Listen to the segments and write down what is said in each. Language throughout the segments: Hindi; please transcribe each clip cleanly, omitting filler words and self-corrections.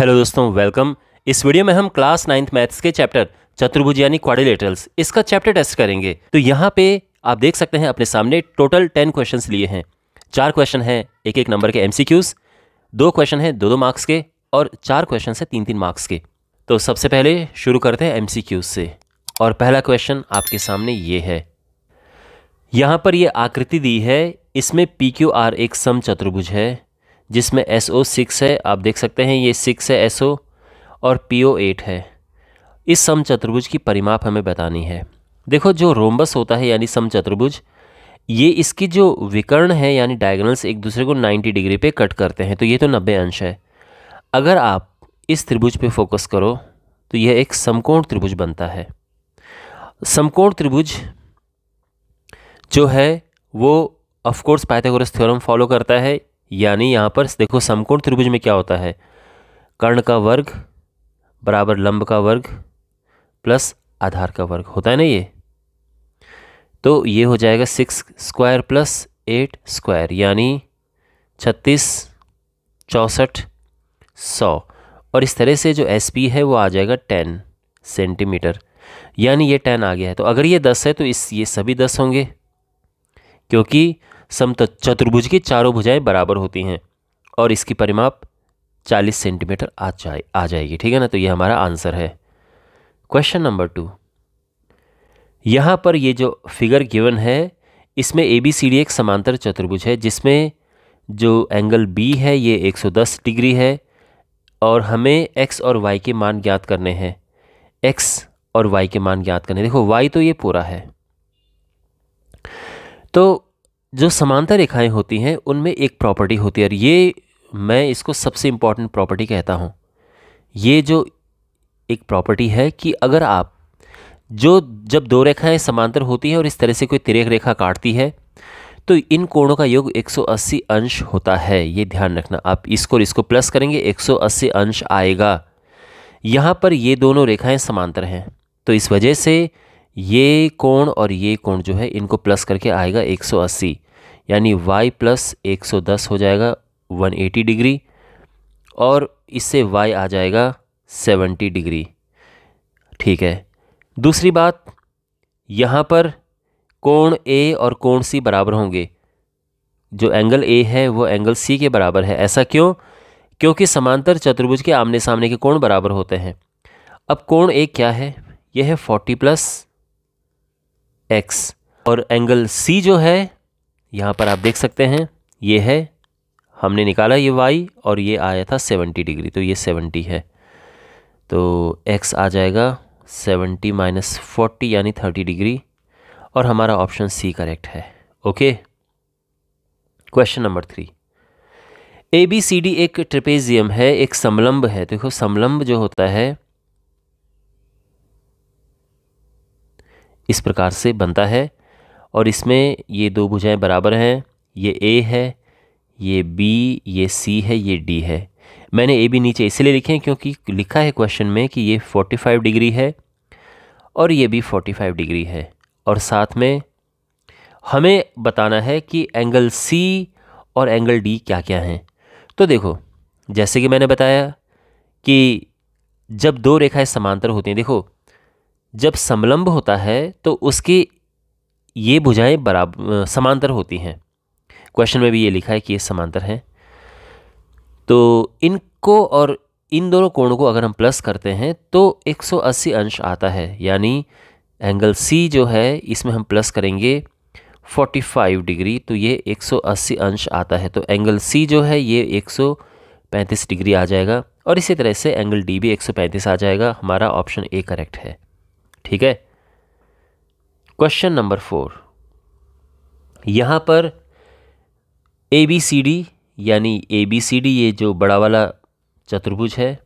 हेलो दोस्तों, वेलकम। इस वीडियो में हम क्लास 9th मैथ्स के चैप्टर चतुर्भुज यानी क्वाड्रिलेटरल्स इसका चैप्टर टेस्ट करेंगे। तो यहाँ पे आप देख सकते हैं अपने सामने टोटल 10 क्वेश्चंस लिए हैं। 4 क्वेश्चन हैं एक एक नंबर के एमसीक्यूज, 2 क्वेश्चन हैं 2-2 मार्क्स के और 4 क्वेश्चन हैं 3-3 मार्क्स के। तो सबसे पहले शुरू करते हैं एमसीक्यूज से और पहला क्वेश्चन आपके सामने ये है। यहाँ पर ये आकृति दी है, इसमें PQR एक समचतुर्भुज है जिसमें SO 6 है। आप देख सकते हैं ये 6 है SO और PO 8 है। इस समचतुर्भुज की परिमाप हमें बतानी है। देखो जो रोम्बस होता है यानी समचतुर्भुज, ये इसकी जो विकर्ण है यानी डायगोनल्स एक दूसरे को 90 डिग्री पे कट करते हैं, तो ये तो 90 अंश है। अगर आप इस त्रिभुज पे फोकस करो तो यह एक समकोण त्रिभुज बनता है। समकोण त्रिभुज जो है वो ऑफकोर्स पाइथागोरस थ्योरम फॉलो करता है, यानी यहाँ पर देखो समकोण त्रिभुज में क्या होता है, कर्ण का वर्ग बराबर लंब का वर्ग प्लस आधार का वर्ग होता है ना। ये तो ये हो जाएगा 6² प्लस 8² यानी 36, 64, 100 और इस तरह से जो SP है वो आ जाएगा 10 सेंटीमीटर यानी ये 10 आ गया है। तो अगर ये 10 है तो ये सभी 10 होंगे क्योंकि सम चतुर्भुज की चारों भुजाएं बराबर होती हैं और इसकी परिमाप 40 सेंटीमीटर आ जाएगी। ठीक है ना, तो ये हमारा आंसर है। क्वेश्चन नंबर 2, यहाँ पर ये जो फिगर गिवन है इसमें ABCD एक समांतर चतुर्भुज है जिसमें जो एंगल B है ये 110 डिग्री है और हमें X और Y के मान ज्ञात करने हैं। देखो Y तो ये पूरा है, तो जो समांतर रेखाएं होती हैं उनमें एक प्रॉपर्टी होती है और ये मैं इसको सबसे इम्पॉर्टेंट प्रॉपर्टी कहता हूँ। ये जो एक प्रॉपर्टी है कि अगर आप जब दो रेखाएं समांतर होती हैं और इस तरह से कोई तिर्यक रेखा काटती है तो इन कोणों का योग 180 अंश होता है। ये ध्यान रखना, आप इसको और इसको प्लस करेंगे 180 अंश आएगा। यहाँ पर ये दोनों रेखाएँ समांतर हैं तो इस वजह से ये कोण और ये कोण जो है इनको प्लस करके आएगा 180 यानी y प्लस 110 हो जाएगा 180 डिग्री और इससे y आ जाएगा 70 डिग्री। ठीक है, दूसरी बात, यहाँ पर कोण A और कोण C बराबर होंगे। जो एंगल A है वो एंगल C के बराबर है। ऐसा क्यों? क्योंकि समांतर चतुर्भुज के आमने सामने के कोण बराबर होते हैं। अब कोण A क्या है? यह है 40 प्लस X और एंगल C जो है यहाँ पर आप देख सकते हैं ये है, हमने निकाला ये Y और ये आया था 70 डिग्री, तो ये 70 है तो X आ जाएगा 70 माइनस 40 यानी 30 डिग्री और हमारा ऑप्शन C करेक्ट है। ओके, क्वेश्चन नंबर 3, ABCD एक ट्रेपेजियम है, एक समलंब है। देखो समलंब जो होता है इस प्रकार से बनता है और इसमें ये दो भुजाएं बराबर हैं, ये A है, ये B, ये C है, ये D है। मैंने A B नीचे इसलिए लिखे हैं क्योंकि लिखा है क्वेश्चन में कि ये 45 डिग्री है और ये भी 45 डिग्री है और साथ में हमें बताना है कि एंगल C और एंगल D क्या क्या हैं। तो देखो जैसे कि मैंने बताया कि जब दो रेखाएँ समांतर होती हैं, देखो जब समलंब होता है तो उसकी ये भुजाएं बराबर समांतर होती हैं। क्वेश्चन में भी ये लिखा है कि ये समांतर हैं, तो इनको और इन दोनों कोणों को अगर हम प्लस करते हैं तो 180 अंश आता है यानी एंगल C जो है इसमें हम प्लस करेंगे 45 डिग्री तो ये 180 अंश आता है। तो एंगल C जो है ये 135 डिग्री आ जाएगा और इसी तरह से एंगल D भी 135 आ जाएगा। हमारा ऑप्शन A करेक्ट है। ठीक है, क्वेश्चन नंबर 4, यहाँ पर ABCD यानी ABCD ये जो बड़ा वाला चतुर्भुज है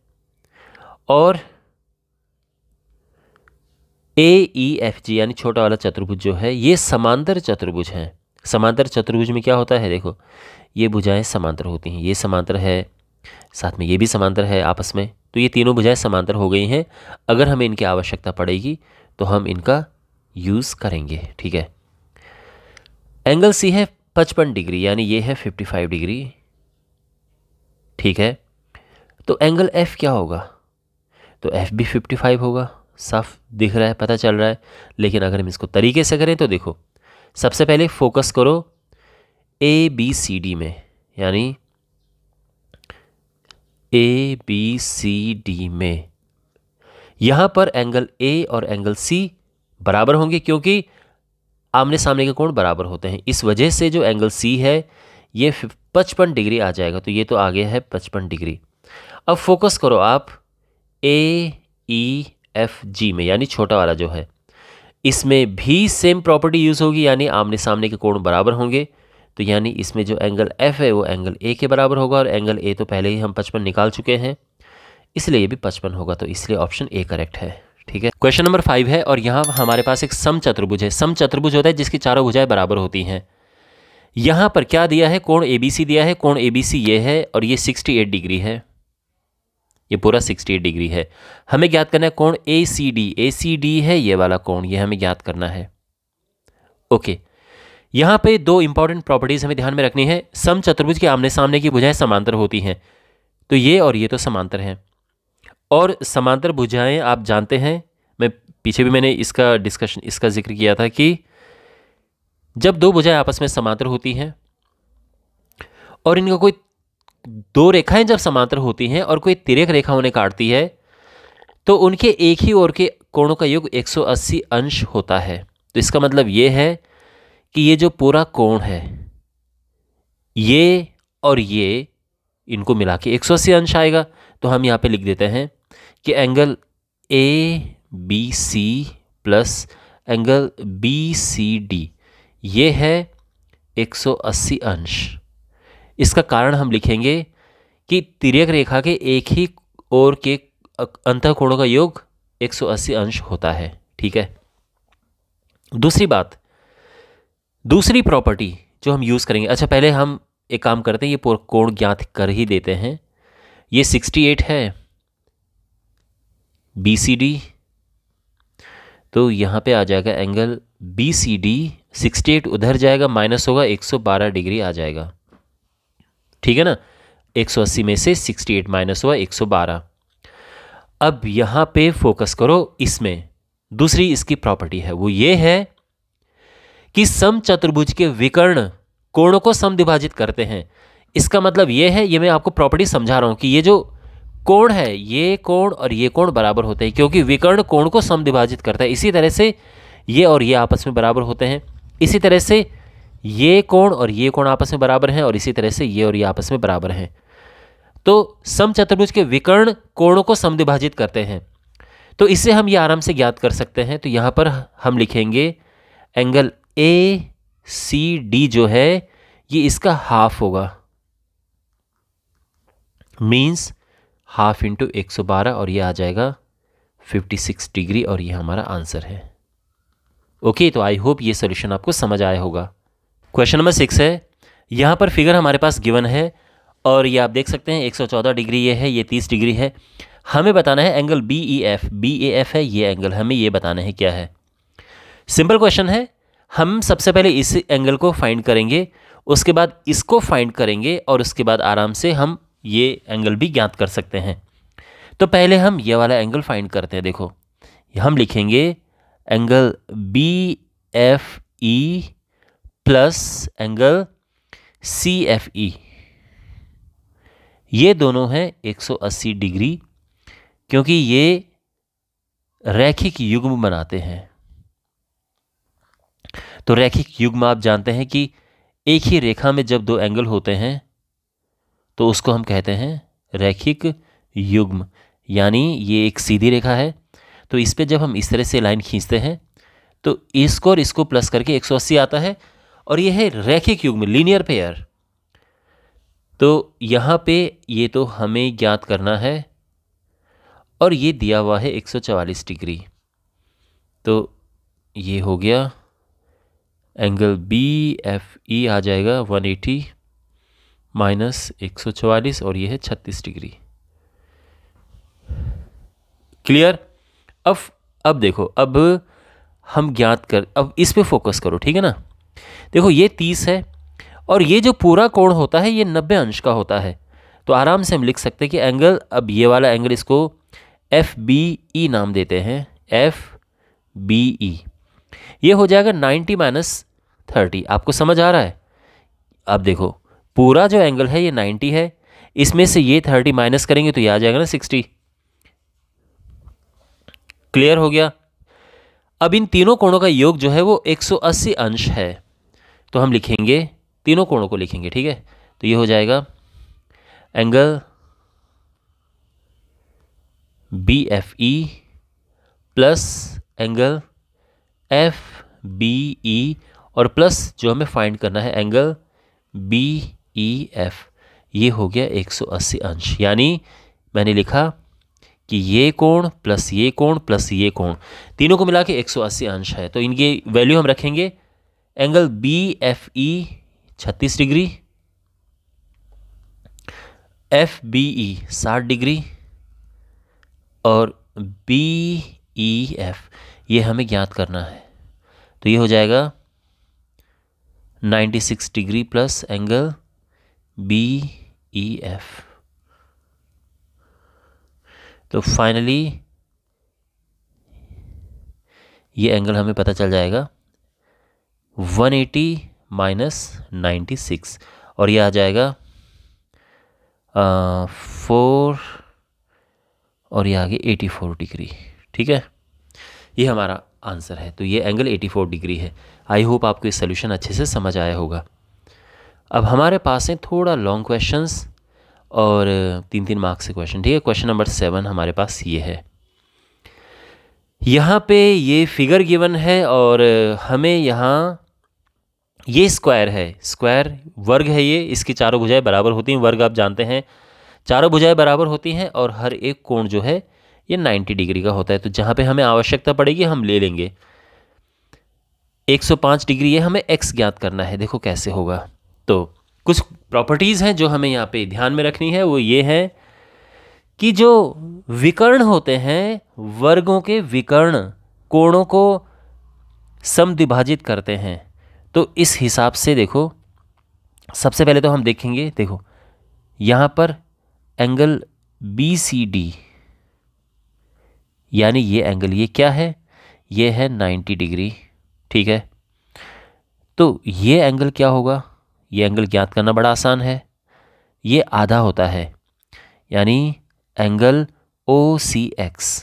और AEFG यानी छोटा वाला चतुर्भुज जो है ये समांतर चतुर्भुज हैं। समांतर चतुर्भुज में क्या होता है? देखो ये भुजाएं समांतर होती हैं, ये समांतर है साथ में ये भी समांतर है आपस में, तो ये तीनों भुजाएं समांतर हो गई हैं। अगर हमें इनकी आवश्यकता पड़ेगी तो हम इनका यूज़ करेंगे। ठीक है, एंगल C है 55 डिग्री यानी ये है 55 डिग्री। ठीक है, तो एंगल एफ़ क्या होगा, तो एफ़ भी 55 होगा, साफ दिख रहा है, पता चल रहा है। लेकिन अगर हम इसको तरीके से करें तो देखो, सबसे पहले फोकस करो ए बी सी डी में, यानी ए बी सी डी में यहाँ पर एंगल ए और एंगल सी बराबर होंगे क्योंकि आमने सामने के कोण बराबर होते हैं। इस वजह से जो एंगल सी है ये 55 डिग्री आ जाएगा, तो ये तो आ गया है 55 डिग्री। अब फोकस करो आप ए ई एफ जी में, यानी छोटा वाला जो है, इसमें भी सेम प्रॉपर्टी यूज़ होगी, यानी आमने सामने के कोण बराबर होंगे। तो यानी इसमें जो एंगल एफ़ है वो एंगल ए के बराबर होगा, और एंगल ए तो पहले ही हम 55 निकाल चुके हैं, इसलिए ये भी 55 होगा। तो इसलिए ऑप्शन ए करेक्ट है। ठीक है, क्वेश्चन नंबर 5 है और यहाँ हमारे पास एक समचतुर्भुज है। समचतुर्भुज होता है जिसकी चारों भुजाएं बराबर होती हैं। यहाँ पर क्या दिया है, कोण एबीसी दिया है। कोण एबीसी ये है और ये 68 डिग्री है, ये पूरा 68 डिग्री है। हमें ज्ञात करना है कोण एसीडी, एसीडी है ये वाला कोण, ये हमें ज्ञात करना है। ओके, यहाँ पे दो इंपॉर्टेंट प्रॉपर्टीज हमें ध्यान में रखनी है। समचतुर्भुज के आमने सामने की भुजाएं समांतर होती हैं, तो ये और ये तो समांतर हैं, और समांतर भुजाएं आप जानते हैं, मैं पीछे भी मैंने इसका जिक्र किया था कि जब दो भुजाएं आपस में समांतर होती हैं और इनका कोई दो रेखाएं जब समांतर होती हैं और कोई तिर्यक रेखा उन्हें काटती है, तो उनके एक ही ओर के कोणों का योग 180 अंश होता है। तो इसका मतलब ये है कि ये जो पूरा कोण है, ये और ये, इनको मिला के 180 अंश आएगा। तो हम यहाँ पे लिख देते हैं कि angle A B C plus angle B C D ये है 180 अंश। इसका कारण हम लिखेंगे कि तिर्यक रेखा के एक ही ओर के अंतःकोणों का योग 180 अंश होता है। ठीक है, दूसरी बात, दूसरी प्रॉपर्टी जो हम यूज़ करेंगे, अच्छा पहले हम एक काम करते हैं, ये पूरा कोण ज्ञात कर ही देते हैं। ये 68 है BCD, तो यहाँ पे आ जाएगा एंगल BCD, 68 उधर जाएगा माइनस होगा, 112 डिग्री आ जाएगा। ठीक है ना, 180 में से 68 माइनस हुआ 112। अब यहाँ पे फोकस करो, इसमें दूसरी इसकी प्रॉपर्टी है, वो ये है कि समचतुर्भुज के विकर्ण कोणों को समद्विभाजित करते हैं। इसका मतलब ये है, ये मैं आपको प्रॉपर्टी समझा रहा हूँ कि ये जो कोण है, ये कोण और ये कोण बराबर होते हैं क्योंकि विकर्ण कोण को समद्विभाजित करता है। इसी तरह से ये और ये आपस में बराबर होते हैं, इसी तरह से ये कोण और ये कोण आपस में बराबर हैं, और इसी तरह से ये और ये आपस में बराबर हैं। तो समचतुर्भुज के विकर्ण कोणों को समद्विभाजित करते हैं, तो इससे हम ये आराम से ज्ञात कर सकते हैं। तो यहाँ पर हम लिखेंगे एंगल ए सी डी जो है ये इसका हाफ होगा, मीन्स हाफ इंटू 112, और ये आ जाएगा 56 डिग्री, और ये हमारा आंसर है। ओके, तो आई होप ये सॉल्यूशन आपको समझ आया होगा। क्वेश्चन नंबर 6 है, यहाँ पर फिगर हमारे पास गिवन है और ये आप देख सकते हैं 114 डिग्री ये है, ये 30 डिग्री है। हमें बताना है एंगल BAF है, ये एंगल हमें ये बताना है क्या है। सिंपल क्वेश्चन है, हम सबसे पहले इस एंगल को फाइंड करेंगे, उसके बाद इसको फाइंड करेंगे, और उसके बाद आराम से हम ये एंगल भी ज्ञात कर सकते हैं। तो पहले हम ये वाला एंगल फाइंड करते हैं। देखो, हम लिखेंगे angle BFE plus angle CFE, ये दोनों हैं 180 डिग्री क्योंकि ये रैखिक युग्म बनाते हैं। तो रैखिक युग्म आप जानते हैं कि एक ही रेखा में जब दो एंगल होते हैं तो उसको हम कहते हैं रैखिक युग्म, यानी ये एक सीधी रेखा है, तो इस पे जब हम इस तरह से लाइन खींचते हैं तो इसको और इसको प्लस करके 180 आता है, और ये है रैखिक युग्म, लीनियर पेयर। तो यहाँ पे ये तो हमें ज्ञात करना है, और ये दिया हुआ है 144 डिग्री। तो ये हो गया एंगल BFE आ जाएगा 180 माइनस 144, और ये है 36 डिग्री। क्लियर? अब देखो, अब हम अब इस पे फोकस करो। ठीक है ना, देखो ये 30 है और ये जो पूरा कोण होता है ये 90 अंश का होता है। तो आराम से हम लिख सकते हैं कि एंगल, अब ये वाला एंगल इसको एफ बी ई नाम देते हैं, एफ बी ई। ये हो जाएगा 90 माइनस 30। आपको समझ आ रहा है? अब देखो पूरा जो एंगल है ये 90 है, इसमें से ये 30 माइनस करेंगे तो ये आ जाएगा ना 60। क्लियर हो गया? अब इन तीनों कोणों का योग जो है वो 180 अंश है, तो हम लिखेंगे, तीनों कोणों को लिखेंगे, ठीक है। तो ये हो जाएगा angle B F E plus angle F B E और प्लस जो हमें फाइंड करना है एंगल बी ई एफ। ये हो गया 180 अंश, यानी मैंने लिखा कि ये कोण प्लस ये कोण प्लस ये कोण तीनों को मिला के 180 अंश है। तो इनकी वैल्यू हम रखेंगे angle B F E 36 degree, F B E 60 degree और बी ई एफ ये हमें ज्ञात करना है। तो ये हो जाएगा 96 degree plus angle B E F. तो फाइनली ये एंगल हमें पता चल जाएगा 180 माइनस 96 और ये आ जाएगा 4 और ये आगे 84 डिग्री, ठीक है। ये हमारा आंसर है। तो ये एंगल 84 डिग्री है। आई होप आपको ये सोल्यूशन अच्छे से समझ आया होगा। अब हमारे पास हैं थोड़ा लॉन्ग क्वेश्चंस और 3-3 मार्क्स के क्वेश्चन, ठीक है। क्वेश्चन नंबर 7 हमारे पास ये है। यहाँ पे ये फिगर गिवन है और हमें यहाँ ये स्क्वायर है, स्क्वायर वर्ग है ये, इसकी चारों भुजाएं बराबर होती हैं, वर्ग आप जानते हैं, चारों भुजाएं बराबर होती हैं और हर एक कोण जो है ये 90 डिग्री का होता है। तो जहाँ पे हमें आवश्यकता पड़ेगी हम ले लेंगे। 105 डिग्री ये हमें एक्स ज्ञात करना है। देखो कैसे होगा। तो कुछ प्रॉपर्टीज़ हैं जो हमें यहाँ पे ध्यान में रखनी है, वो ये है कि जो विकर्ण होते हैं, वर्गों के विकर्ण कोणों को समद्विभाजित करते हैं। तो इस हिसाब से देखो, सबसे पहले तो हम देखेंगे, देखो यहाँ पर एंगल बी सी डी, यानी ये एंगल, ये क्या है, ये है 90 डिग्री, ठीक है। तो ये एंगल क्या होगा, ये एंगल ज्ञात करना बड़ा आसान है, ये आधा होता है, यानी एंगल ओ सी एक्स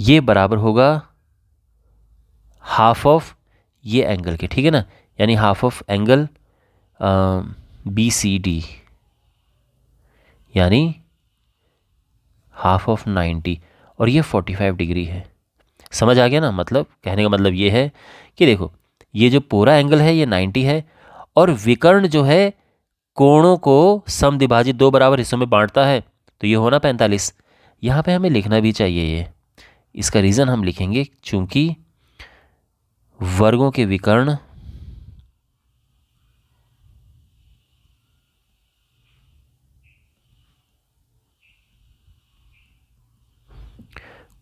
ये बराबर होगा हाफ ऑफ ये एंगल के, ठीक है ना, यानी half of angle B C D, यानी हाफ ऑफ 90 और ये 45 डिग्री है। समझ आ गया ना? मतलब कहने का मतलब ये है कि देखो ये जो पूरा एंगल है ये 90 है और विकर्ण जो है कोणों को समद्विभाजित दो बराबर हिस्सों में बांटता है, तो ये होना 45। यहाँ पे हमें लिखना भी चाहिए ये, इसका रीज़न हम लिखेंगे चूँकि वर्गों के विकर्ण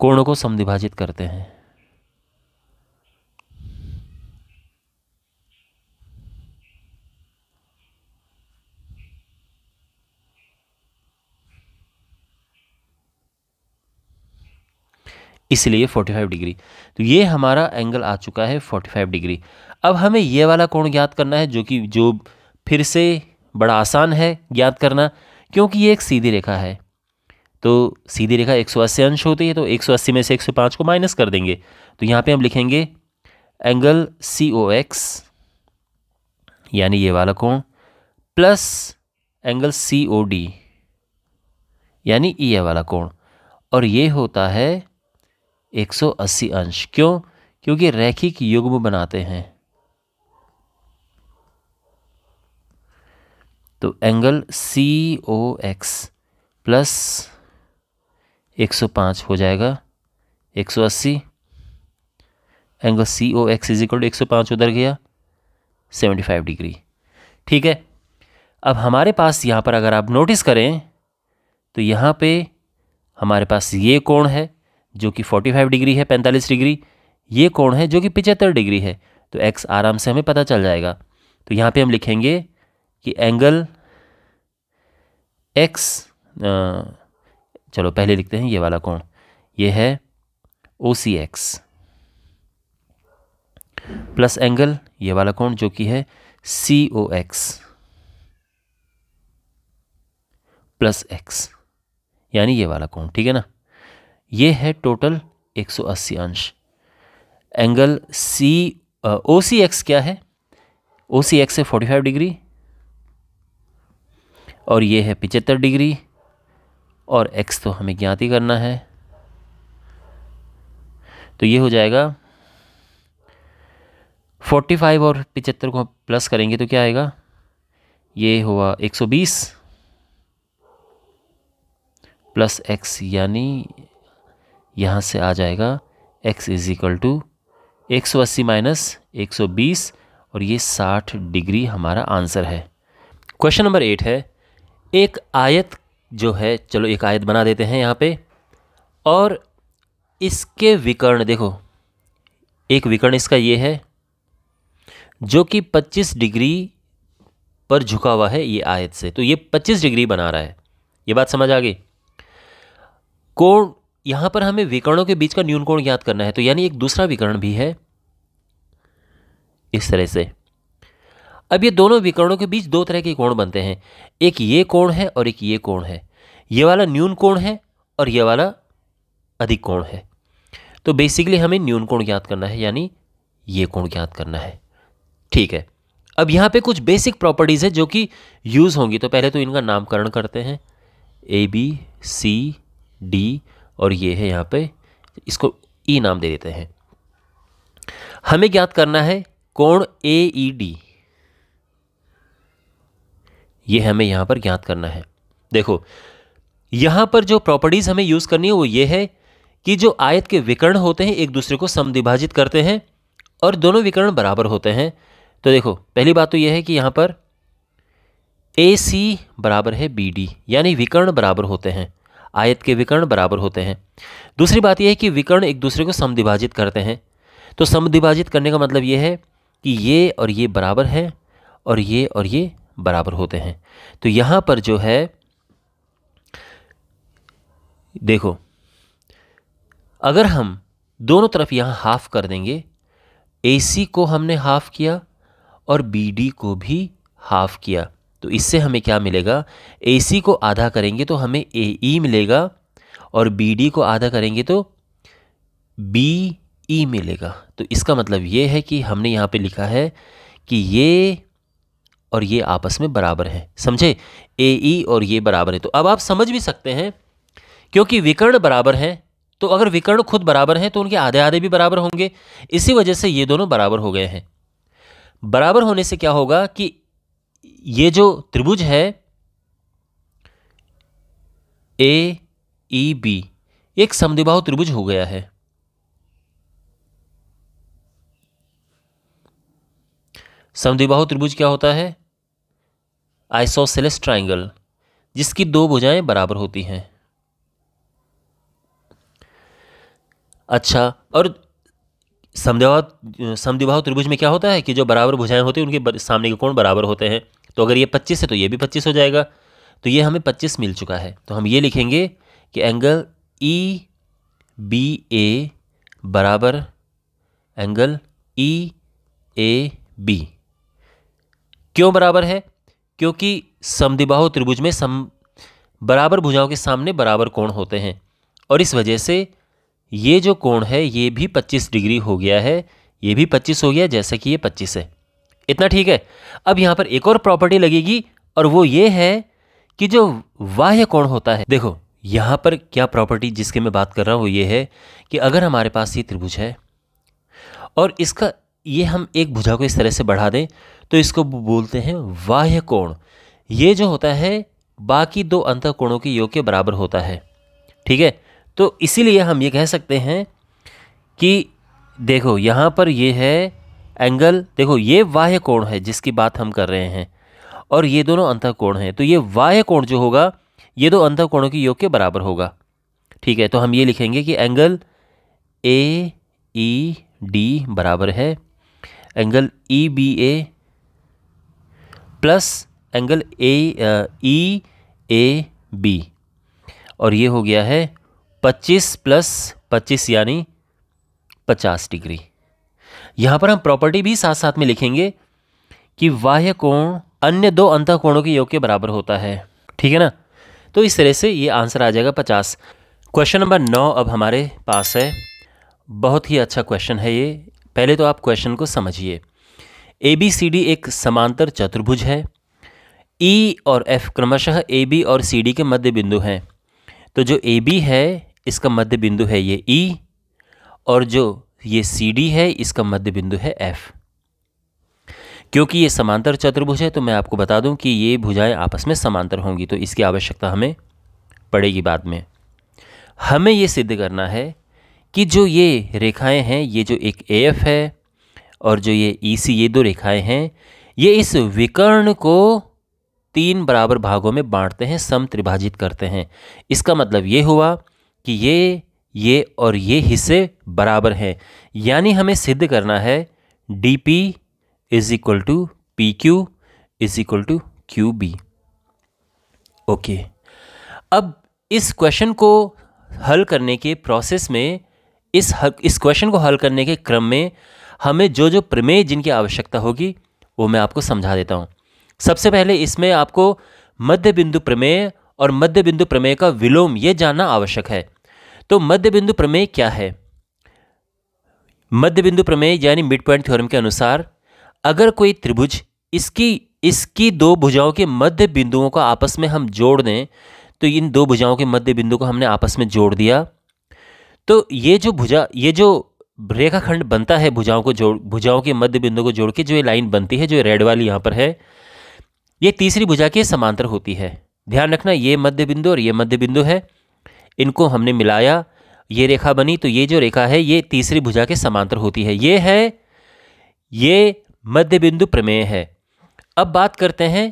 कोणों को समद्विभाजित करते हैं। इसलिए 45 डिग्री। तो ये हमारा एंगल आ चुका है 45 डिग्री। अब हमें ये वाला कोण ज्ञात करना है जो कि फिर से बड़ा आसान है ज्ञात करना, क्योंकि ये एक सीधी रेखा है। तो सीधी रेखा 180 अंश होती है, तो 180 में से 105 को माइनस कर देंगे। तो यहाँ पे हम लिखेंगे एंगल सी ओ एक्स, यानी ये वाला कोण, plus angle C O D, यानी ये वाला कोण, और ये होता है 180 अंश। क्यों? क्योंकि रैखिक युग्म बनाते हैं। तो angle C O X plus 105 हो जाएगा 180, angle C O X is equal to 105 उधर गया 75 डिग्री, ठीक है। अब हमारे पास यहाँ पर अगर आप नोटिस करें तो यहाँ पे हमारे पास ये कोण है जो कि 45 डिग्री है, 45 डिग्री, ये कोण है जो कि 75 डिग्री है। तो x आराम से हमें पता चल जाएगा। तो यहाँ पे हम लिखेंगे कि एंगल एक्स, चलो पहले लिखते हैं ये वाला कोण, ये है O C X plus angle ये वाला कोण जो कि है C O X plus X, यानी ये वाला कोण, ठीक है ना। ये है टोटल 180 अंश। एंगल सी ओ सी एक्स क्या है, ओ सी एक्स है 45 डिग्री और ये है 75 डिग्री और x तो हमें ज्ञात ही करना है, तो ये हो जाएगा 45 और 75 को प्लस करेंगे तो क्या आएगा, ये हुआ 120 प्लस x, यानी यहाँ से आ जाएगा x is equal to 180 minus 120 और ये 60 डिग्री हमारा आंसर है। क्वेश्चन नंबर 8 है एक आयत जो है, चलो एक आयत बना देते हैं यहाँ पे, और इसके विकर्ण देखो, एक विकर्ण इसका ये है जो कि 25 डिग्री पर झुका हुआ है ये आयत से, तो ये 25 डिग्री बना रहा है, ये बात समझ आ गई। कोण यहाँ पर हमें विकर्णों के बीच का न्यून कोण ज्ञात करना है, तो यानी एक दूसरा विकर्ण भी है इस तरह से। अब ये दोनों विकर्णों के बीच दो तरह के कोण बनते हैं, एक ये कोण है और एक ये कोण है, ये वाला न्यून कोण है और ये वाला अधिक कोण है, तो बेसिकली हमें न्यून कोण ज्ञात करना है, यानी ये कोण ज्ञात करना है, ठीक है। अब यहाँ पे कुछ बेसिक प्रॉपर्टीज़ है जो कि यूज़ होंगी, तो पहले तो इनका नामकरण करते हैं, ए बी सी डी और ये है यहाँ पे, इसको ई नाम दे देते हैं। हमें ज्ञात करना है कोण ए ई डी, ये हमें यहाँ पर ज्ञात करना है। देखो यहाँ पर जो प्रॉपर्टीज़ हमें यूज़ करनी है वो ये है कि जो आयत के विकर्ण होते हैं एक दूसरे को समद्विभाजित करते हैं और दोनों विकर्ण बराबर होते हैं। तो देखो पहली बात तो ये है कि यहाँ पर ए सी बराबर है बी डी, यानी विकर्ण बराबर होते हैं, आयत के विकर्ण बराबर होते हैं। दूसरी बात यह है कि विकर्ण एक दूसरे को समद्विभाजित करते हैं, तो समद्विभाजित करने का मतलब ये है कि ये और ये बराबर है और ये बराबर होते हैं। तो यहाँ पर जो है देखो, अगर हम दोनों तरफ यहाँ हाफ कर देंगे, AC को हमने हाफ किया और BD को भी हाफ किया, तो इससे हमें क्या मिलेगा, AC को आधा करेंगे तो हमें AE मिलेगा और BD को आधा करेंगे तो BE मिलेगा। तो इसका मतलब ये है कि हमने यहाँ पे लिखा है कि ये और ये आपस में बराबर हैं, समझे, AE और ये बराबर है। तो अब आप समझ भी सकते हैं क्योंकि विकर्ण बराबर हैं, तो अगर विकर्ण खुद बराबर हैं तो उनके आधे आधे भी बराबर होंगे, इसी वजह से ये दोनों बराबर हो गए हैं। बराबर होने से क्या होगा कि ये जो त्रिभुज है ए ई बी, एक समद्विबाहु त्रिभुज हो गया है। समद्विबाहु त्रिभुज क्या होता है, आइसोसेलेस ट्रायंगल, जिसकी दो भुजाएं बराबर होती हैं। अच्छा, और समद्विबाहु त्रिभुज में क्या होता है कि जो बराबर भुजाएं होती हैं उनके सामने के कोण बराबर होते हैं, तो अगर ये 25 है तो ये भी 25 हो जाएगा, तो ये हमें 25 मिल चुका है। तो हम ये लिखेंगे कि एंगल ई बी ए बराबर एंगल ई ए बी। क्यों बराबर है, क्योंकि समद्विबाहु त्रिभुज में बराबर भुजाओं के सामने बराबर कोण होते हैं और इस वजह से ये जो कोण है ये भी 25 डिग्री हो गया है, ये भी 25 हो गया जैसे कि ये 25 है, इतना ठीक है। अब यहाँ पर एक और प्रॉपर्टी लगेगी और वो ये है कि जो बाह्य कोण होता है, देखो यहाँ पर क्या प्रॉपर्टी जिसके मैं बात कर रहा हूँ वो ये है कि अगर हमारे पास ये त्रिभुज है और इसका ये हम एक भुजा को इस तरह से बढ़ा दें तो इसको बोलते हैं बाह्य कोण। ये जो होता है बाकी दो अंतः कोणों के योग के बराबर होता है, ठीक है। तो इसीलिए हम ये कह सकते हैं कि देखो यहाँ पर ये है एंगल, देखो ये बाह्य कोण है जिसकी बात हम कर रहे हैं और ये दोनों अंतः कोण हैं, तो ये बाह्य कोण जो होगा ये दो अंतः कोणों के योग के बराबर होगा, ठीक है। तो हम ये लिखेंगे कि एंगल ए ई डी बराबर है angle E B A plus angle E A B, और ये हो गया है 25 + 25 यानी 50 डिग्री। यहाँ पर हम प्रॉपर्टी भी साथ साथ में लिखेंगे कि बाह्य कोण अन्य दो अंतःकोणों के योग के बराबर होता है, ठीक है ना। तो इस तरह से ये आंसर आ जाएगा 50। क्वेश्चन नंबर 9 अब हमारे पास है। बहुत ही अच्छा क्वेश्चन है ये। पहले तो आप क्वेश्चन को समझिए। ABCD एक समांतर चतुर्भुज है। E और F क्रमशः AB और CD के मध्य बिंदु हैं। तो जो AB है इसका मध्य बिंदु है ये E, और जो ये CD है इसका मध्य बिंदु है F। क्योंकि ये समांतर चतुर्भुज है तो मैं आपको बता दूं कि ये भुजाएं आपस में समांतर होंगी, तो इसकी आवश्यकता हमें पड़ेगी बाद में। हमें ये सिद्ध करना है कि जो ये रेखाएं हैं, ये जो एक AF है और जो ये EC, ये दो रेखाएं हैं, ये इस विकर्ण को 3 बराबर भागों में बांटते हैं, समत्रिभाजित करते हैं। इसका मतलब ये हुआ कि ये और ये हिस्से बराबर हैं। यानी हमें सिद्ध करना है DP = PQ = QB। ओके, अब इस क्वेश्चन को हल करने के प्रोसेस में, इस क्वेश्चन को हल करने के क्रम में हमें जो जो प्रमेय जिनकी आवश्यकता होगी वो मैं आपको समझा देता हूँ। सबसे पहले इसमें आपको मध्य बिंदु प्रमेय और मध्य बिंदु प्रमेय का विलोम ये जानना आवश्यक है। तो मध्य बिंदु प्रमेय क्या है? मध्य बिंदु प्रमेय यानी मिड पॉइंट थ्योरम के अनुसार अगर कोई त्रिभुज इसकी दो भुजाओं के मध्य बिंदुओं का आपस में हम जोड़ दें, तो इन दो भुजाओं के मध्य बिंदु को हमने आपस में जोड़ दिया, तो ये जो रेखाखंड बनता है भुजाओं के मध्य बिंदु को जोड़ के, जो ये लाइन बनती है, जो रेड वाली यहाँ पर है, ये तीसरी भुजा के समांतर होती है। ध्यान रखना, ये मध्य बिंदु और ये मध्य बिंदु है, इनको हमने मिलाया, ये रेखा बनी, तो ये जो रेखा है ये तीसरी भुजा के समांतर होती है। ये मध्य बिंदु प्रमेय है। अब बात करते हैं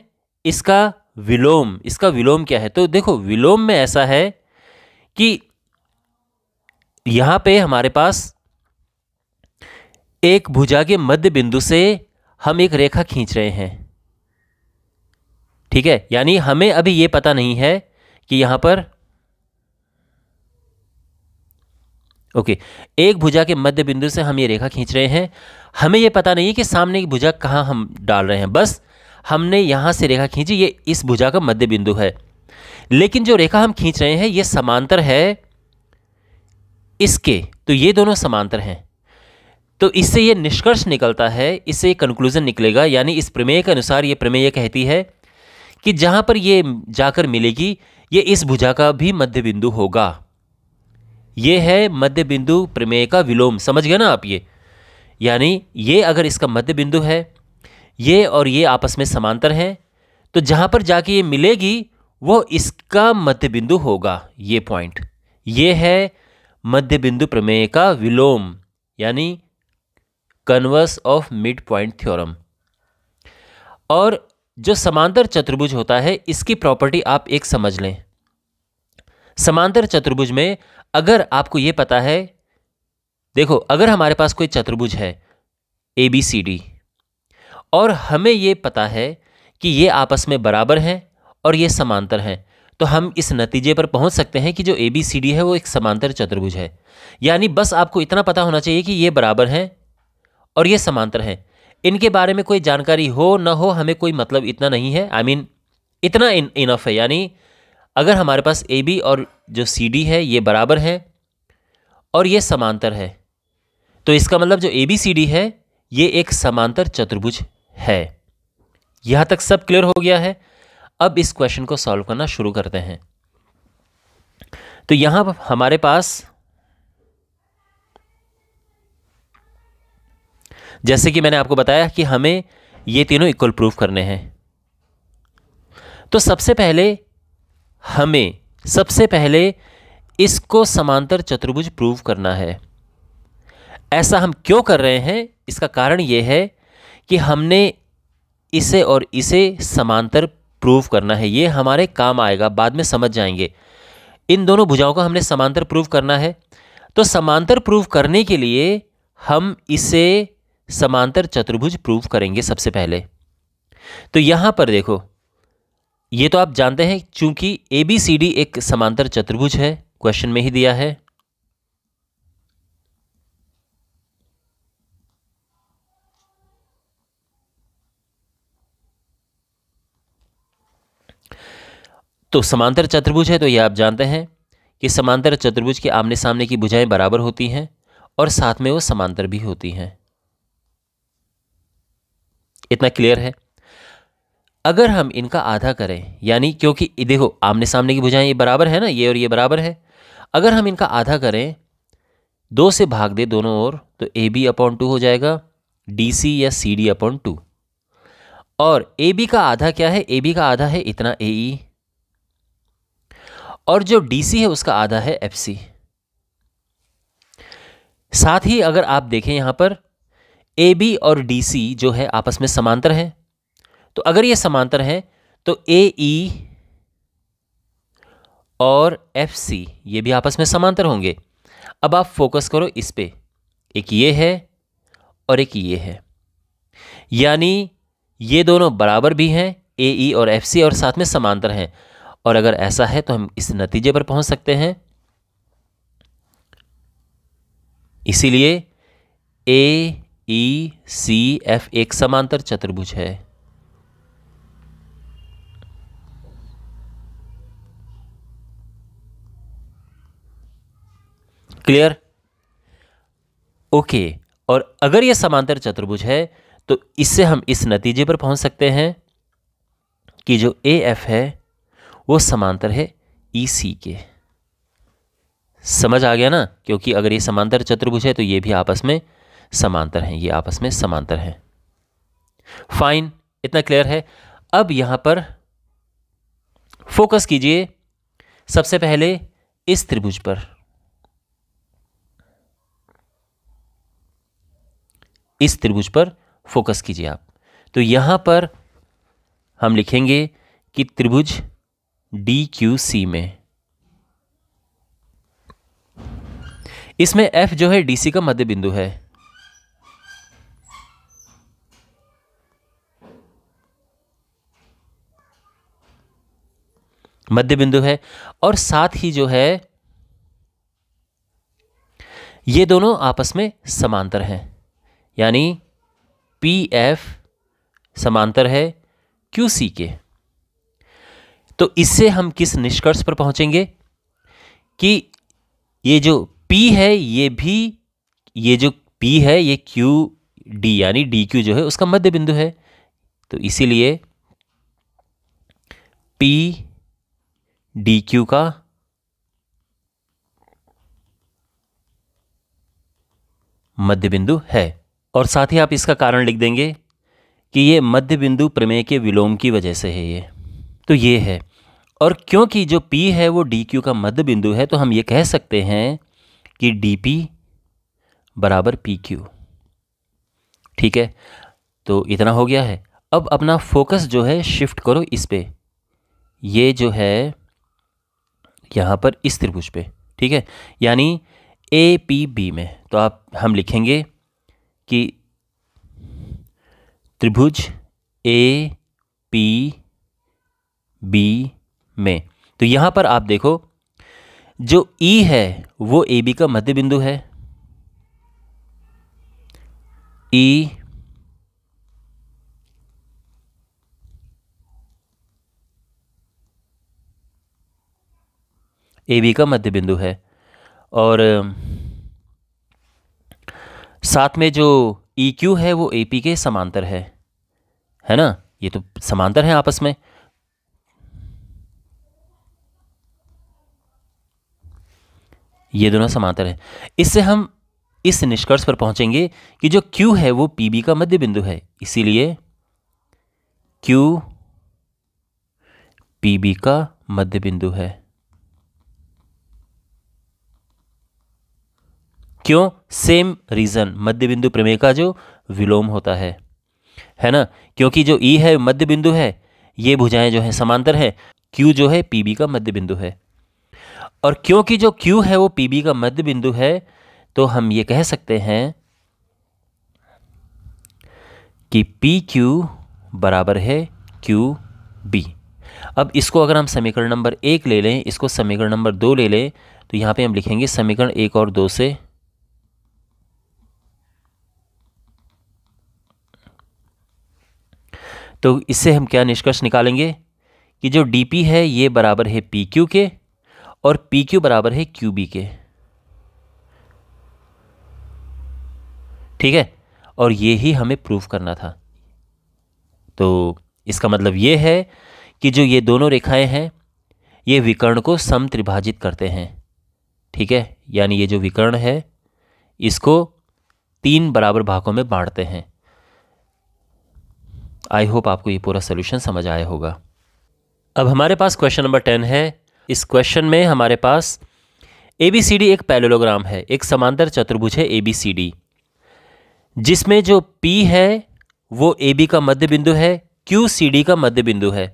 इसका विलोम क्या है। तो देखो, विलोम में ऐसा है कि यहाँ पे हमारे पास एक भुजा के मध्य बिंदु से हम एक रेखा खींच रहे हैं, ठीक है। यानी हमें अभी ये पता नहीं है कि यहाँ पर ओके, एक भुजा के मध्य बिंदु से हम ये रेखा खींच रहे हैं, हमें ये पता नहीं है कि सामने की भुजा कहाँ हम डाल रहे हैं। बस हमने यहाँ से रेखा खींची, ये इस भुजा का मध्य बिंदु है, लेकिन जो रेखा हम खींच रहे हैं ये समांतर है इसके, तो ये दोनों समांतर हैं। तो इससे ये निष्कर्ष निकलता है, इससे कंक्लूजन निकलेगा, यानी इस प्रमेय के अनुसार ये प्रमेय ये कहती है कि जहाँ पर ये जाकर मिलेगी ये इस भुजा का भी मध्य बिंदु होगा। ये है मध्य बिंदु प्रमेय का विलोम। समझ गए ना आप ये? यानी ये अगर इसका मध्य बिंदु है, ये और ये आपस में समांतर हैं, तो जहाँ पर जाके ये मिलेगी वो इसका मध्य बिंदु होगा। ये पॉइंट, ये है मध्य बिंदु प्रमेय का विलोम, यानी converse of mid point theorem. और जो समांतर चतुर्भुज होता है इसकी प्रॉपर्टी आप एक समझ लें। समांतर चतुर्भुज में अगर आपको ये पता है, देखो, अगर हमारे पास कोई चतुर्भुज है ABCD और हमें ये पता है कि ये आपस में बराबर हैं और ये समांतर हैं, तो हम इस नतीजे पर पहुंच सकते हैं कि जो ABCD है वो एक समांतर चतुर्भुज है। यानी बस आपको इतना पता होना चाहिए कि ये बराबर हैं और ये समांतर हैं। इनके बारे में कोई जानकारी हो ना हो हमें कोई मतलब इतना नहीं है, इतना इनफ है। यानी अगर हमारे पास AB और जो CD है ये बराबर हैं और ये समांतर है, तो इसका मतलब जो ABCD है ये एक समांतर चतुर्भुज है। यहाँ तक सब क्लियर हो गया है। अब इस क्वेश्चन को सॉल्व करना शुरू करते हैं। तो यहाँ पर हमारे पास, जैसे कि मैंने आपको बताया कि हमें ये तीनों इक्वल प्रूफ करने हैं, तो सबसे पहले इसको समांतर चतुर्भुज प्रूफ करना है। ऐसा हम क्यों कर रहे हैं? इसका कारण ये है कि हमने इसे और इसे समांतर प्रूफ करना है। ये हमारे काम आएगा, बाद में समझ जाएंगे। इन दोनों भुजाओं को हमने समांतर प्रूफ करना है, तो समांतर प्रूफ करने के लिए हम इसे समांतर चतुर्भुज प्रूफ करेंगे सबसे पहले। तो यहाँ पर देखो, ये तो आप जानते हैं, चूंकि ABCD एक समांतर चतुर्भुज है, क्वेश्चन में ही दिया है। तो समांतर चतुर्भुज है तो ये आप जानते हैं कि समांतर चतुर्भुज के आमने सामने की भुजाएं बराबर होती हैं और साथ में वो समांतर भी होती हैं। इतना क्लियर है। अगर हम इनका आधा करें, यानी क्योंकि देखो आमने सामने की भुजाएं ये बराबर है ना, ये और ये बराबर है, अगर हम इनका आधा करें, दो से भाग दे दोनों ओर, तो AB/2 हो जाएगा DC या CD/2। और AB का आधा क्या है? AB का आधा है इतना AE, और जो DC है उसका आधा है FC। साथ ही अगर आप देखें यहाँ पर AB और DC जो है आपस में समांतर हैं, तो अगर ये समांतर हैं तो AE और FC ये भी आपस में समांतर होंगे। अब आप फोकस करो इस पे, एक ये है और एक ये है, यानी ये दोनों बराबर भी हैं AE और FC और साथ में समांतर हैं। और अगर ऐसा है तो हम इस नतीजे पर पहुंच सकते हैं, इसीलिए AECF एक समांतर चतुर्भुज है। क्लियर? ओके। और अगर यह समांतर चतुर्भुज है तो इससे हम इस नतीजे पर पहुंच सकते हैं कि जो AF है वो समांतर है EC के। समझ आ गया ना, क्योंकि अगर ये समांतर चतुर्भुज है तो ये भी आपस में समांतर हैं, ये आपस में समांतर हैं। फाइन, इतना क्लियर है। अब यहाँ पर फोकस कीजिए सबसे पहले इस त्रिभुज पर, इस त्रिभुज पर फोकस कीजिए आप। तो यहाँ पर हम लिखेंगे कि त्रिभुज DQC में, इसमें F जो है DC का मध्य बिंदु है। मध्य बिंदु है और साथ ही जो है ये दोनों आपस में समांतर हैं, यानी PF समांतर है QC के। तो इससे हम किस निष्कर्ष पर पहुंचेंगे कि ये जो P है ये भी, ये जो P है ये QD यानी DQ जो है उसका मध्य बिंदु है। तो इसीलिए PDQ का मध्य बिंदु है। और साथ ही आप इसका कारण लिख देंगे कि ये मध्य बिंदु प्रमेय के विलोम की वजह से है। ये तो ये है, और क्योंकि जो P है वो DQ का मध्य बिंदु है तो हम ये कह सकते हैं कि DP = PQ। ठीक है, तो इतना हो गया है। अब अपना फोकस जो है शिफ्ट करो इस पे, ये जो है यहाँ पर इस त्रिभुज पे, ठीक है, यानी APB में। तो आप हम लिखेंगे कि त्रिभुज APB में। तो यहाँ पर आप देखो जो E है वो AB का मध्य बिंदु है, AB का मध्य बिंदु है। और साथ में जो EQ है वो AP के समांतर है ना, ये तो समांतर है आपस में। ये दोनों समांतर हैं। इससे हम इस निष्कर्ष पर पहुंचेंगे कि जो Q है वो PB का मध्य बिंदु है, इसीलिए Q PB का मध्य बिंदु है। क्यों? सेम रीजन, मध्य बिंदु प्रमेय का जो विलोम होता है ना, क्योंकि जो E है मध्य बिंदु है, ये भुजाएं जो है समांतर है, Q जो है PB का मध्य बिंदु है। और क्योंकि जो Q है वो PB का मध्य बिंदु है तो हम ये कह सकते हैं कि PQ = QB। अब इसको अगर हम समीकरण नंबर 1 ले लें, इसको समीकरण नंबर 2 ले लें, तो यहाँ पे हम लिखेंगे समीकरण 1 और 2 से तो इससे हम क्या निष्कर्ष निकालेंगे कि जो डी पी है ये बराबर है पी क्यू के और पी क्यू बराबर है क्यू बी के, ठीक है। और ये ही हमें प्रूफ करना था। तो इसका मतलब ये है कि जो ये दोनों रेखाएं हैं ये विकर्ण को समत्रिभाजित करते हैं, ठीक है। यानी ये जो विकर्ण है इसको 3 बराबर भागों में बांटते हैं। आई होप आपको ये पूरा सॉल्यूशन समझ आया होगा। अब हमारे पास क्वेश्चन नंबर 10 है। इस क्वेश्चन में हमारे पास ABCD एक पैरेललोग्राम है, एक समांतर चतुर्भुज है ABCD, जिसमें जो P है वो AB का मध्य बिंदु है, Q CD का मध्य बिंदु है।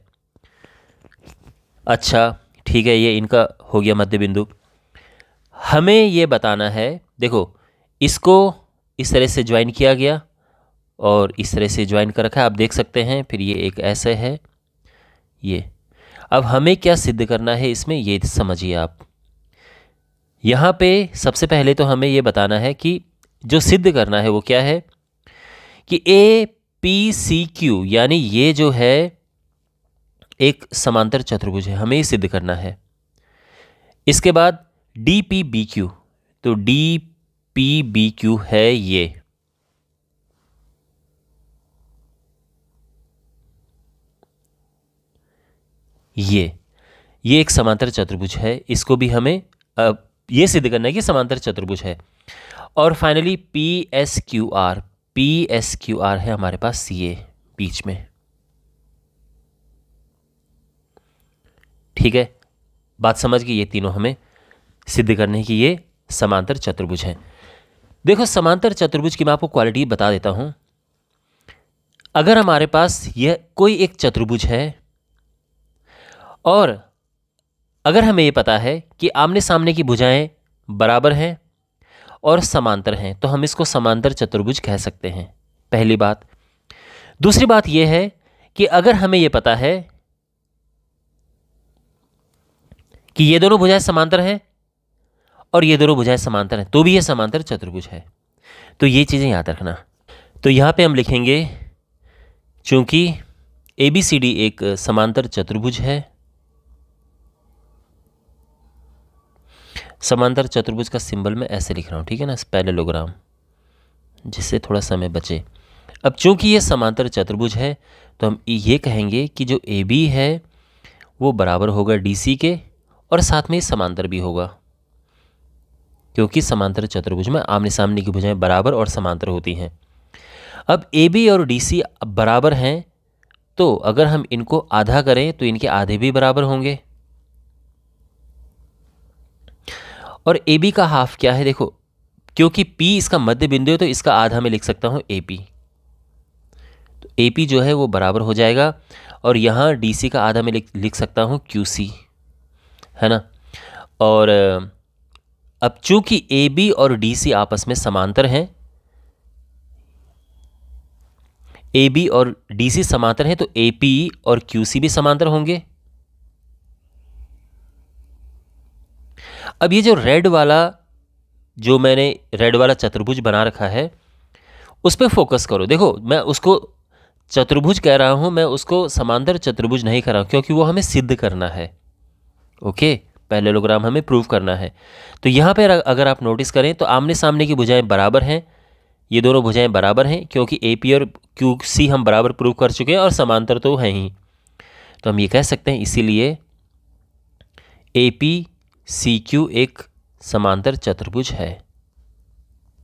अच्छा ठीक है, ये इनका हो गया मध्य बिंदु। हमें ये बताना है, देखो इसको इस तरह से ज्वाइन किया गया और इस तरह से ज्वाइन कर रखा है, आप देख सकते हैं। फिर ये एक ऐसे है ये। अब हमें क्या सिद्ध करना है इसमें, ये समझिए आप। यहाँ पे सबसे पहले तो हमें ये बताना है कि जो सिद्ध करना है वो क्या है कि APCQ यानी ये जो है एक समांतर चतुर्भुज है, हमें ये सिद्ध करना है। इसके बाद DPBQ, तो DPBQ है ये, ये एक समांतर चतुर्भुज है, इसको भी हमें अब ये सिद्ध करना है कि समांतर चतुर्भुज है। और फाइनली PSQR है हमारे पास ये बीच में, ठीक है। बात समझ गई, ये तीनों हमें सिद्ध करने की ये समांतर चतुर्भुज है। देखो समांतर चतुर्भुज की मैं आपको क्वालिटी बता देता हूँ। अगर हमारे पास यह कोई एक चतुर्भुज है और अगर हमें ये पता है कि आमने सामने की भुजाएं बराबर हैं और समांतर हैं, तो हम इसको समांतर चतुर्भुज कह सकते हैं, पहली बात। दूसरी बात यह है कि अगर हमें ये पता है कि ये दोनों भुजाएं समांतर हैं और ये दोनों भुजाएं समांतर हैं, तो भी ये समांतर चतुर्भुज है। तो ये चीज़ें याद रखना। तो यहाँ पे हम लिखेंगे, चूँकि ABCD एक समांतर चतुर्भुज है, समांतर चतुर्भुज का सिंबल मैं ऐसे लिख रहा हूँ, ठीक है ना, पैरेललोग्राम, जिससे थोड़ा समय बचे। अब चूंकि ये समांतर चतुर्भुज है तो हम ये कहेंगे कि जो AB है वो बराबर होगा DC के और साथ में समांतर भी होगा, क्योंकि समांतर चतुर्भुज में आमने सामने की भुजाएं बराबर और समांतर होती हैं। अब AB और DC बराबर हैं, तो अगर हम इनको आधा करें तो इनके आधे भी बराबर होंगे। और AB का हाफ क्या है, देखो क्योंकि P इसका मध्य बिंदु है तो इसका आधा मैं लिख सकता हूँ AP, तो AP जो है वो बराबर हो जाएगा। और यहाँ DC का आधा मैं लिख सकता हूँ QC, है ना। और अब चूँकि AB और DC आपस में समांतर हैं, AB और DC समांतर हैं, तो AP और QC भी समांतर होंगे। अब ये जो रेड वाला, जो मैंने रेड वाला चतुर्भुज बना रखा है, उस पर फोकस करो। देखो मैं उसको चतुर्भुज कह रहा हूँ, मैं उसको समांतर चतुर्भुज नहीं कह रहा हूँ, क्योंकि वो हमें सिद्ध करना है, ओके। पैरेललोग्राम हमें प्रूव करना है। तो यहाँ पर अगर आप नोटिस करें तो आमने सामने की भुजाएँ बराबर हैं, ये दोनों भुजाएं बराबर हैं, क्योंकि AP और QC हम बराबर प्रूव कर चुके हैं और समांतर तो हैं ही। तो हम ये कह सकते हैं इसीलिए APCQ एक समांतर चतुर्भुज है,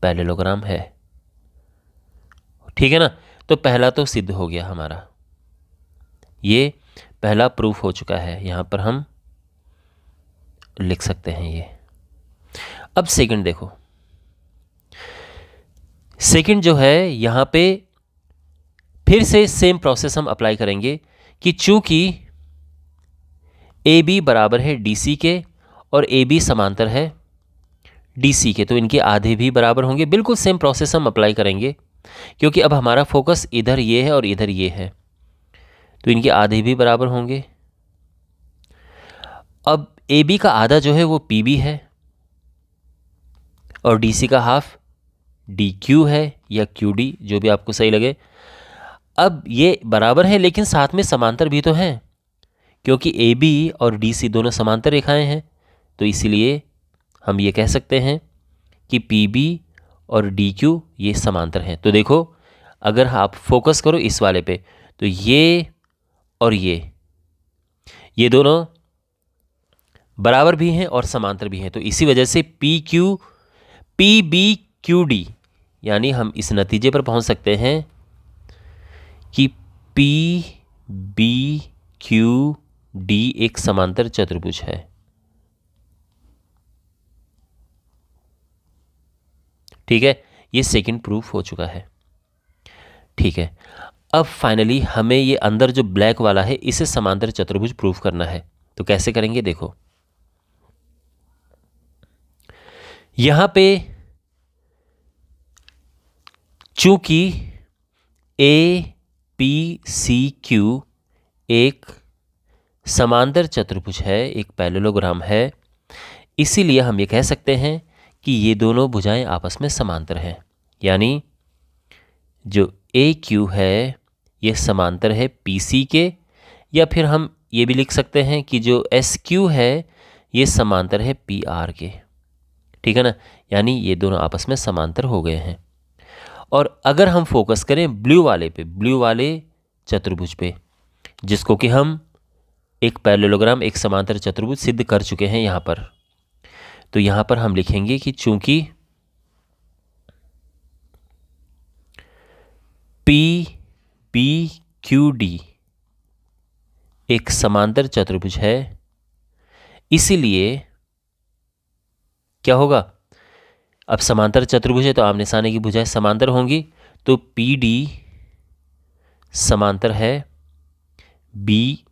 पैरेललोग्राम है, ठीक है ना। तो पहला तो सिद्ध हो गया हमारा, ये पहला प्रूफ हो चुका है, यहाँ पर हम लिख सकते हैं ये। अब सेकंड देखो, सेकंड जो है यहाँ पे फिर से सेम प्रोसेस हम अप्लाई करेंगे कि चूँकि AB बराबर है DC के और AB समांतर है DC के, तो इनके आधे भी बराबर होंगे। बिल्कुल सेम प्रोसेस हम अप्लाई करेंगे, क्योंकि अब हमारा फोकस इधर ये है और इधर ये है, तो इनके आधे भी बराबर होंगे, अब ए बी का आधा जो है वो पी बी है और डी सी का हाफ डी क्यू है या क्यू डी, जो भी आपको सही लगे। अब ये बराबर है लेकिन साथ में समांतर भी तो हैं, क्योंकि ए बी और डी सी दोनों समांतर रेखाएं हैं, तो इसीलिए हम ये कह सकते हैं कि पी बी और डी क्यू ये समांतर हैं। तो देखो अगर आप फोकस करो इस वाले पे तो ये और ये दोनों बराबर भी हैं और समांतर भी हैं, तो इसी वजह से पी बी क्यू डी, यानी हम इस नतीजे पर पहुंच सकते हैं कि पी बी क्यू डी एक समांतर चतुर्भुज है। ठीक है, ये सेकंड प्रूफ हो चुका है। ठीक है, अब फाइनली हमें ये अंदर जो ब्लैक वाला है इसे समांतर चतुर्भुज प्रूफ करना है। तो कैसे करेंगे, देखो यहाँ पे चूंकि ए पी सी क्यू एक समांतर चतुर्भुज है, एक पैरेललोग्राम है, इसीलिए हम ये कह सकते हैं कि ये दोनों भुजाएं आपस में समांतर हैं, यानी जो ए क्यू है ये समांतर है पी सी के, या फिर हम ये भी लिख सकते हैं कि जो एस क्यू है ये समांतर है पी आर के। ठीक है ना, यानी ये दोनों आपस में समांतर हो गए हैं। और अगर हम फोकस करें ब्लू वाले पे, ब्लू वाले चतुर्भुज पे, जिसको कि हम एक पैरेललोग्राम एक समांतर चतुर्भुज सिद्ध कर चुके हैं यहाँ पर, तो यहाँ पर हम लिखेंगे कि चूंकि पी बी क्यू डी एक समांतर चतुर्भुज है, इसीलिए क्या होगा, अब समांतर चतुर्भुज है तो आमने सामने की भुजाएं समांतर होंगी, तो पी डी समांतर है बी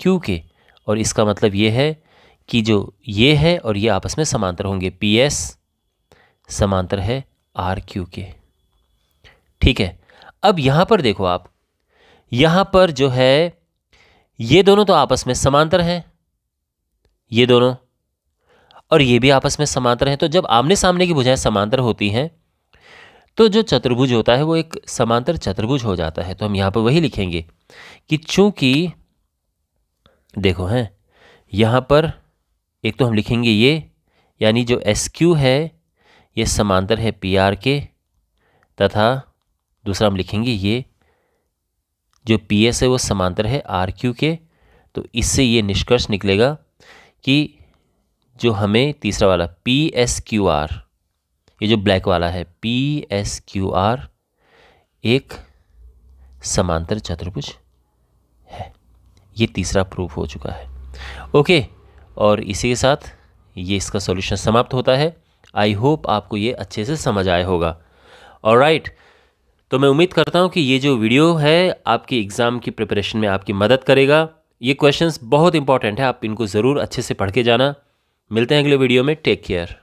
क्यू के, और इसका मतलब ये है कि जो ये है और ये आपस में समांतर होंगे, पी एस समांतर है आर क्यू के। ठीक है, अब यहाँ पर देखो आप, यहाँ पर जो है ये दोनों तो आपस में समांतर हैं, ये दोनों, और ये भी आपस में समांतर हैं, तो जब आमने सामने की भुजाएं समांतर होती हैं तो जो चतुर्भुज होता है वो एक समांतर चतुर्भुज हो जाता है। तो हम यहाँ पर वही लिखेंगे कि चूंकि देखो हैं यहाँ पर एक तो हम लिखेंगे ये, यानी जो एस क्यू है ये समांतर है पी आर के, तथा दूसरा हम लिखेंगे ये जो पी एस है वो समांतर है आर क्यू के। तो इससे ये निष्कर्ष निकलेगा कि जो हमें तीसरा वाला पी एस क्यू आर, ये जो ब्लैक वाला है पी एस क्यू आर एक समांतर चतुर्भुज है। ये तीसरा प्रूफ हो चुका है। ओके, और इसी के साथ ये इसका सॉल्यूशन समाप्त होता है। आई होप आपको ये अच्छे से समझ आया होगा। ऑलराइट, तो मैं उम्मीद करता हूँ कि ये जो वीडियो है आपकी एग्ज़ाम की प्रिपरेशन में आपकी मदद करेगा। ये क्वेश्चंस बहुत इंपॉर्टेंट है, आप इनको ज़रूर अच्छे से पढ़ के जाना। मिलते हैं अगले वीडियो में, टेक केयर।